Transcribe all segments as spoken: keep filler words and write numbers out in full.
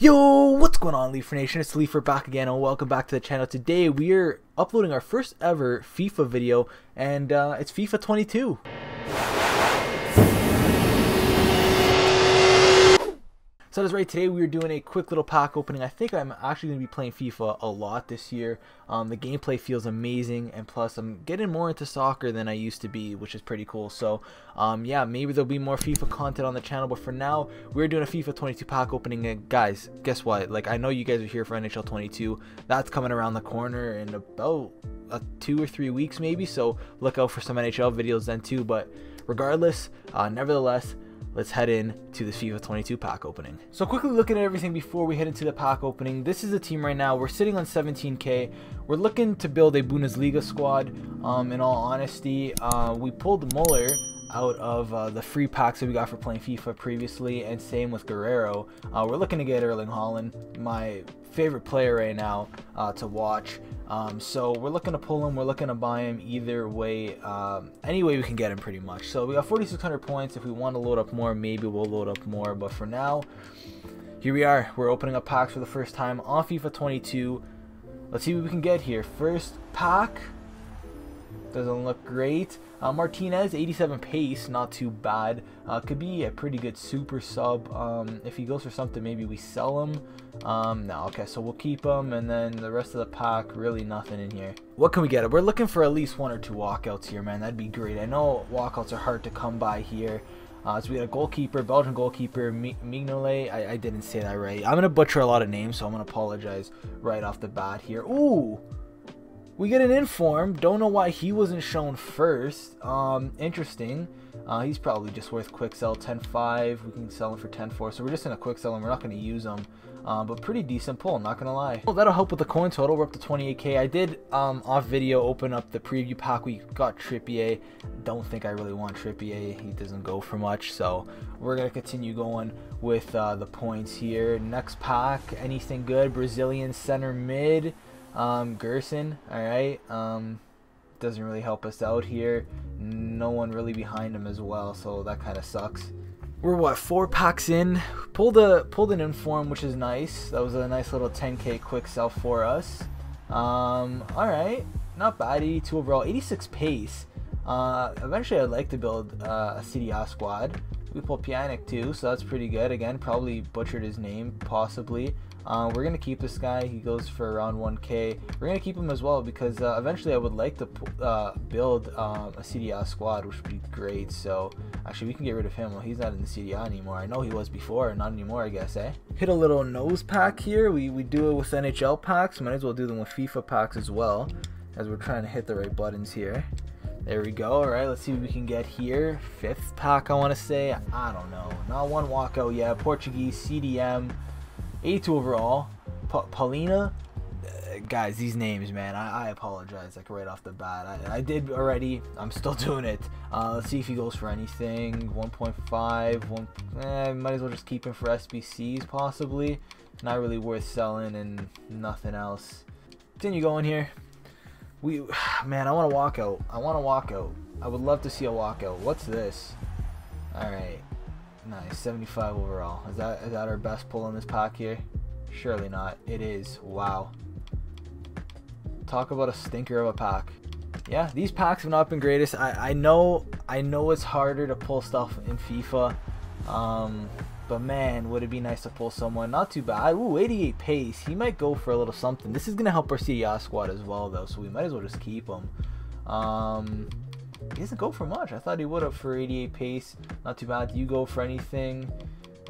Yo, what's going on, Leifer Nation? It's Leifer back again, and welcome back to the channel. Today we are uploading our first ever FIFA video, and uh, it's FIFA twenty-two. So that's right, today we are doing a quick little pack opening. I think I'm actually going to be playing FIFA a lot this year. Um, the gameplay feels amazing, and plus I'm getting more into soccer than I used to be, which is pretty cool. So um, yeah, maybe there'll be more FIFA content on the channel, but for now, we're doing a FIFA twenty-two pack opening. And guys, guess what? Like, I know you guys are here for N H L twenty-two. That's coming around the corner in about uh, two or three weeks maybe, so look out for some N H L videos then too. But regardless, uh, nevertheless, let's head in to the FIFA twenty-two pack opening. So quickly looking at everything before we head into the pack opening, this is the team right now. We're sitting on seventeen K. We're looking to build a Bundesliga squad, um, in all honesty. Uh, we pulled Mueller out of uh, the free packs that we got for playing FIFA previously, and same with Guerrero. Uh, we're looking to get Erling Haaland, my favorite player right now uh, to watch. Um, so we're looking to pull him, we're looking to buy him either way, um, any way we can get him pretty much. So we got forty-six hundred points. If we want to load up more, maybe we'll load up more, but for now, here we are. We're opening up packs for the first time on FIFA twenty-two. Let's see what we can get here. First pack doesn't look great. Uh, Martinez, eighty-seven pace, not too bad. Uh, could be a pretty good super sub. Um, if he goes for something, maybe we sell him. Um, no, okay, so we'll keep him, and then the rest of the pack, really nothing in here. What can we get? We're looking for at least one or two walkouts here, man. That'd be great. I know walkouts are hard to come by here. Uh, so we got a goalkeeper, Belgian goalkeeper, Mignolet. I, I didn't say that right. I'm going to butcher a lot of names, so I'm going to apologize right off the bat here. Ooh! We get an inform. Don't know why he wasn't shown first. Um, interesting. Uh, he's probably just worth quick sell ten five. We can sell him for ten four. So we're just going to quick sell him. We're not going to use him. Um, but pretty decent pull, not going to lie. Well, that'll help with the coin total. We're up to twenty-eight K. I did, um, off video, open up the preview pack. We got Trippier. Don't think I really want Trippier. He doesn't go for much. So we're going to continue going with uh, the points here. Next pack, anything good? Brazilian center mid. Um, Gerson, alright, um, doesn't really help us out here. No one really behind him as well, so that kind of sucks. We're, what, four packs in? Pulled, a, pulled an inform, which is nice. That was a nice little ten K quick sell for us. Um, alright, not bad, eighty-two overall, eighty-six pace. Uh, eventually I'd like to build uh, a C D R squad. We pulled Pianic too, so that's pretty good. Again, probably butchered his name, possibly. Uh, we're going to keep this guy. He goes for around one K. We're going to keep him as well because uh, eventually I would like to uh, build um, a C D I squad, which would be great. So actually, we can get rid of him. Well, he's not in the C D I anymore. I know he was before, not anymore, I guess, eh? Hit a little nose pack here. We, we do it with N H L packs. Might as well do them with FIFA packs as well, as we're trying to hit the right buttons here. There we go. All right, let's see what we can get here. Fifth pack, I want to say. I don't know. Not one walkout yet. Portuguese, C D M, eighty-two overall. Pa Paulina. Uh, guys, these names, man. I, I apologize, like, right off the bat. I, I did already. I'm still doing it. Uh, let's see if he goes for anything. one point five. One, eh, might as well just keep him for S B Cs, possibly. Not really worth selling and nothing else. Continue going here. We, man, I want to walk out. I want to walk out. I would love to see a walkout. What's this? All right, nice, seventy-five overall. Is that is that our best pull in this pack here? Surely not. It is. Wow. Talk about a stinker of a pack. Yeah, these packs have not been greatest. I I know I know it's harder to pull stuff in FIFA, um, but man, would it be nice to pull someone. Not too bad. Ooh, eighty-eight pace. He might go for a little something. This is going to help our C D I squad as well, though, so we might as well just keep him. Um, he doesn't go for much. I thought he would have for eighty-eight pace. Not too bad. Do you go for anything?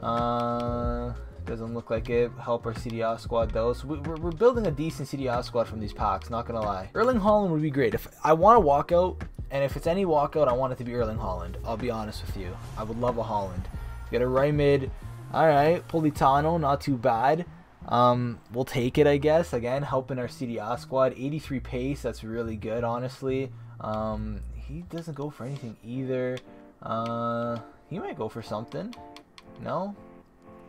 Uh, doesn't look like it. Help our C D I squad, though. So we, we're, we're building a decent C D I squad from these packs, not going to lie. Erling Haaland would be great. If I want to walkout, and if it's any walkout, I want it to be Erling Haaland. I'll be honest with you. I would love a Haaland. Get a right mid. Alright, Politano, not too bad. Um, we'll take it, I guess. Again, helping our C D I squad. eighty-three pace, that's really good, honestly. Um, he doesn't go for anything either. Uh, he might go for something. No?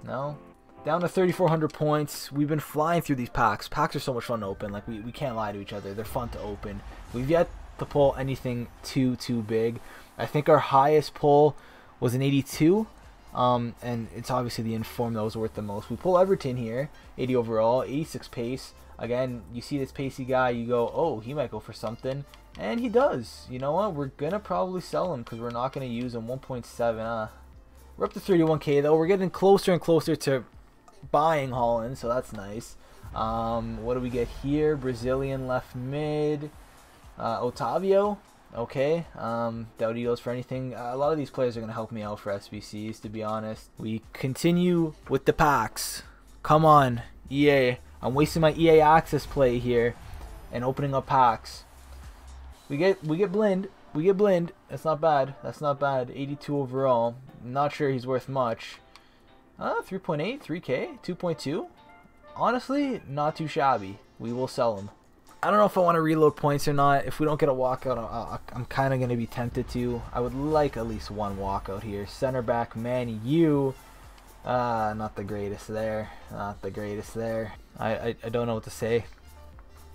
No? Down to thirty-four hundred points. We've been flying through these packs. Packs are so much fun to open. Like, we, we can't lie to each other. They're fun to open. We've yet to pull anything too, too big. I think our highest pull was an eighty-two. Um, and it's obviously the inform that was worth the most. We pull Everton here, eighty overall, eighty-six pace. Again, you see this pacey guy, you go, oh, he might go for something. And he does. You know what? We're going to probably sell him because we're not going to use him. one point seven. Uh. We're up to thirty-one K, though. We're getting closer and closer to buying Haaland, so that's nice. Um, what do we get here? Brazilian left mid. Uh, Otavio. Okay, um, doubt he goes for anything. Uh, a lot of these players are going to help me out for S B Cs, to be honest. We continue with the packs. Come on, E A. I'm wasting my E A Access play here and opening up packs. We get we get blind. We get blind. That's not bad. That's not bad. eighty-two overall. I'm not sure he's worth much. Uh, three point eight, three K, two point two. Honestly, not too shabby. We will sell him. I don't know if I want to reload points or not. If we don't get a walkout, I'm kind of going to be tempted to. I would like at least one walkout here. Center back, man, you. Uh, not the greatest there. Not the greatest there. I, I, I don't know what to say.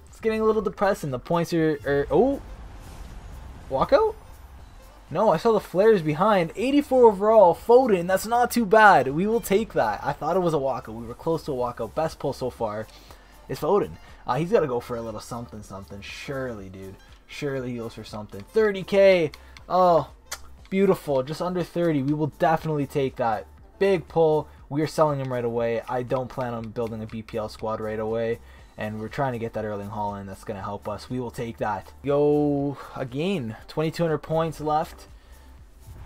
It's getting a little depressing. The points are... are oh! Walkout? No, I saw the flares behind. eighty-four overall, Foden. That's not too bad. We will take that. I thought it was a walkout. We were close to a walkout. Best pull so far is Foden. Uh, he's got to go for a little something, something. Surely, dude. Surely he goes for something. thirty K. Oh, beautiful. Just under thirty. We will definitely take that. Big pull. We are selling him right away. I don't plan on building a B P L squad right away. And we're trying to get that Erling Haaland. That's going to help us. We will take that. Go again. twenty-two hundred points left.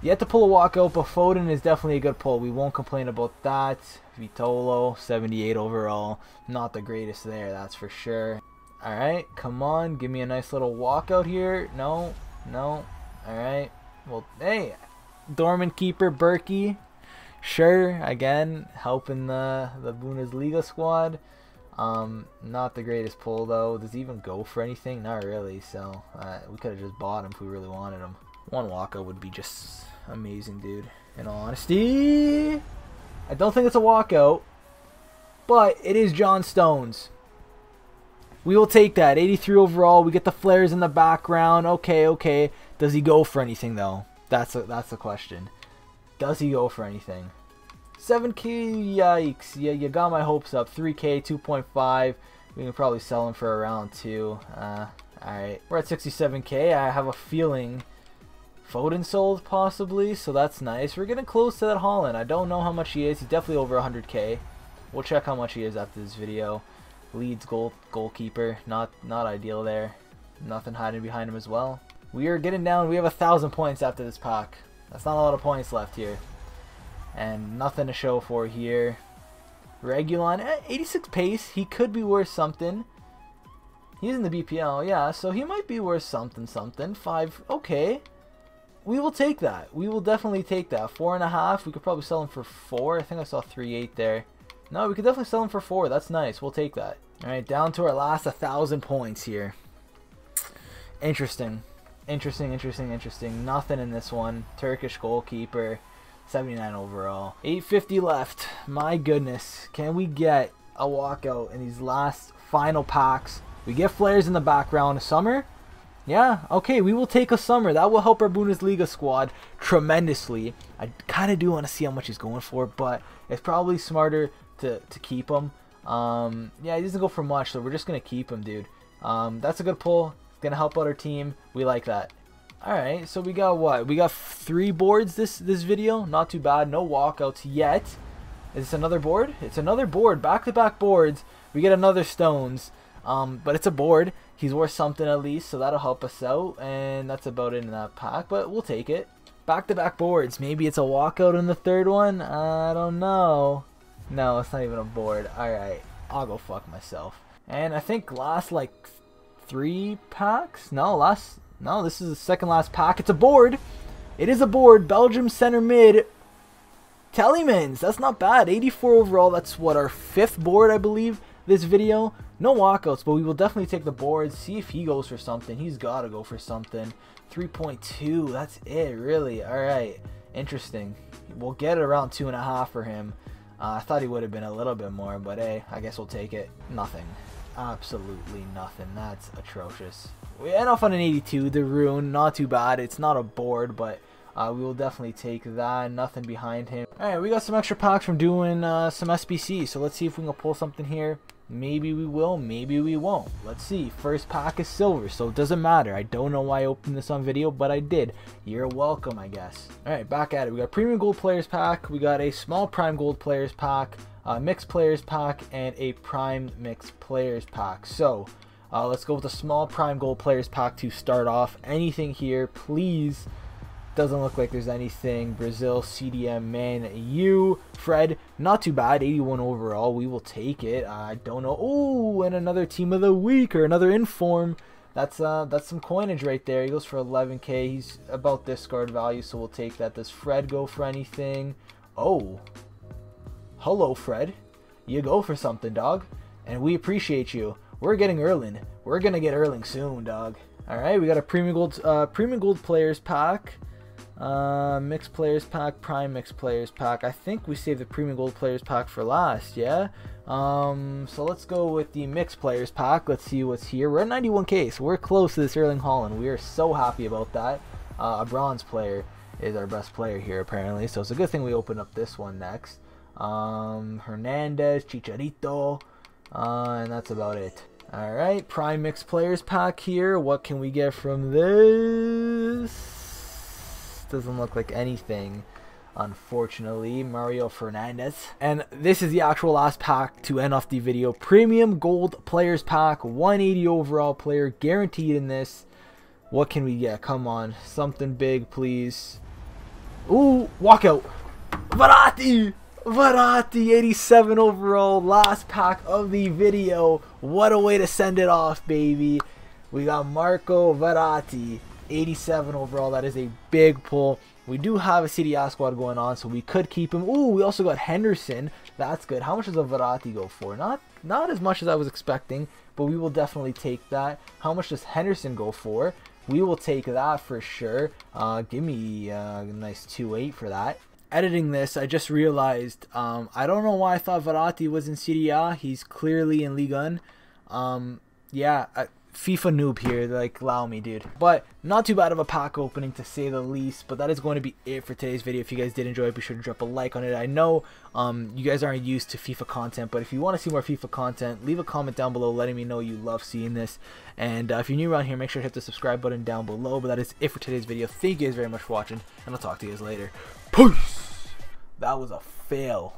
You have to pull a walkout, but Foden is definitely a good pull. We won't complain about that. Vitolo, seventy-eight overall. Not the greatest there, that's for sure. Alright, come on. Give me a nice little walkout here. No, no. Alright. Well, hey. Dortmund keeper, Berkey. Sure, again, helping the, the Bundesliga squad. Um, not the greatest pull, though. Does he even go for anything? Not really, so uh, we could have just bought him if we really wanted him. One walkout would be just amazing, dude. In all honesty, I don't think it's a walkout, but it is John Stones. We will take that. eighty-three overall. We get the flares in the background. Okay, okay. Does he go for anything, though? That's a, that's the question. Does he go for anything? seven K. Yikes. Yeah, you got my hopes up. three K, two point five. We can probably sell him for around two. Uh, Alright. We're at sixty-seven K. I have a feeling... Foden sold, possibly, so that's nice. We're getting close to that Haaland. I don't know how much he is. He's definitely over one hundred K. We'll check how much he is after this video. Leeds goal goalkeeper. Not not ideal there. Nothing hiding behind him as well. We are getting down. We have one thousand points after this pack. That's not a lot of points left here. And nothing to show for here. Regulon at eighty-six pace. He could be worth something. He's in the B P L, yeah, so he might be worth something, something. Five, okay. We will take that. We will definitely take that. Four and a half. We could probably sell him for four. I think I saw three eight there. No, we could definitely sell him for four. That's nice. We'll take that. All right, down to our last a thousand points here. Interesting, interesting, interesting, interesting. Nothing in this one. Turkish goalkeeper, seventy-nine overall, eight fifty left. My goodness, can we get a walkout in these last final packs? We get flares in the background. Summer. Yeah, okay, we will take a summer. That will help our Bundesliga squad tremendously. I kind of do want to see how much he's going for, but it's probably smarter to, to keep him. Um, yeah, he doesn't go for much, so we're just going to keep him, dude. Um, that's a good pull. It's going to help out our team. We like that. All right, so we got what? We got three boards this, this video. Not too bad. No walkouts yet. Is this another board? It's another board. Back-to-back boards. We get another Stones. Um, but it's a board. He's worth something at least, so that'll help us out. And that's about it in that pack, but we'll take it. Back-to-back boards. Maybe it's a walkout in the third one? I don't know. No, it's not even a board. Alright, I'll go fuck myself. And I think last, like, three packs? No, last... No, this is the second last pack. It's a board. It is a board. Belgium center mid. Tielemans. That's not bad. eighty-four overall. That's, what, our fifth board, I believe, this video. No walkouts, but we will definitely take the board. See if he goes for something. He's got to go for something. three point two. That's it, really. All right. Interesting. We'll get it around two and a half for him. Uh, I thought he would have been a little bit more, but hey, I guess we'll take it. Nothing. Absolutely nothing. That's atrocious. We end off on an eighty-two. The rune. Not too bad. It's not a board, but Uh, we will definitely take that. Nothing behind him. Alright, we got some extra packs from doing uh, some S B C. So let's see if we can pull something here. Maybe we will, maybe we won't. Let's see. First pack is silver, so it doesn't matter. I don't know why I opened this on video, but I did. You're welcome, I guess. Alright, back at it. We got premium gold players pack. We got a small prime gold players pack, a mixed players pack, and a prime mixed players pack. So uh, let's go with the small prime gold players pack to start off. Anything here, please. Doesn't look like there's anything. Brazil, C D M, man, you, Fred, not too bad. eighty-one overall. We will take it. I don't know. Oh, and another team of the week or another inform. That's uh, that's some coinage right there. He goes for eleven K. He's about discard value, so we'll take that. Does Fred go for anything? Oh, hello, Fred. You go for something, dog, and we appreciate you. We're getting Erling. We're gonna get Erling soon, dog. All right, we got a premium gold, uh, premium gold players pack. Uh, mixed players pack, prime mixed players pack. I think we saved the premium gold players pack for last, yeah? Um, so let's go with the mixed players pack. Let's see what's here. We're at ninety-one K, so we're close to this Erling Haaland. We are so happy about that. Uh, a bronze player is our best player here, apparently. So it's a good thing we opened up this one next. Um, Hernandez, Chicharito, uh, and that's about it. Alright, prime mixed players pack here. What can we get from this? Doesn't look like anything, unfortunately. Mario Fernandez. And this is the actual last pack to end off the video. Premium gold players pack, one eighty overall player guaranteed in this. What can we get? Come on, something big, please. Ooh, walkout. Verratti! Verratti, eighty-seven overall, last pack of the video. What a way to send it off, baby. We got Marco Verratti. eighty-seven overall. That is a big pull. We do have a C D R squad going on, so we could keep him. Ooh, we also got Henderson. That's good. How much does a Verratti go for? Not not as much as I was expecting, but we will definitely take that. How much does Henderson go for? We will take that for sure. Uh, give me uh, a nice two eight for that. Editing this, I just realized um, I don't know why I thought Verratti was in C D R. He's clearly in Ligue one. Um, yeah, I, FIFA noob here, like, allow me, dude. But not too bad of a pack opening, to say the least. But that is going to be it for today's video. If you guys did enjoy it, be sure to drop a like on it. I know um you guys aren't used to FIFA content, but if you want to see more FIFA content, leave a comment down below letting me know you love seeing this. And uh, if you're new around here, make sure to hit the subscribe button down below. But that is it for today's video. Thank you guys very much for watching, and I'll talk to you guys later. Peace. That was a fail.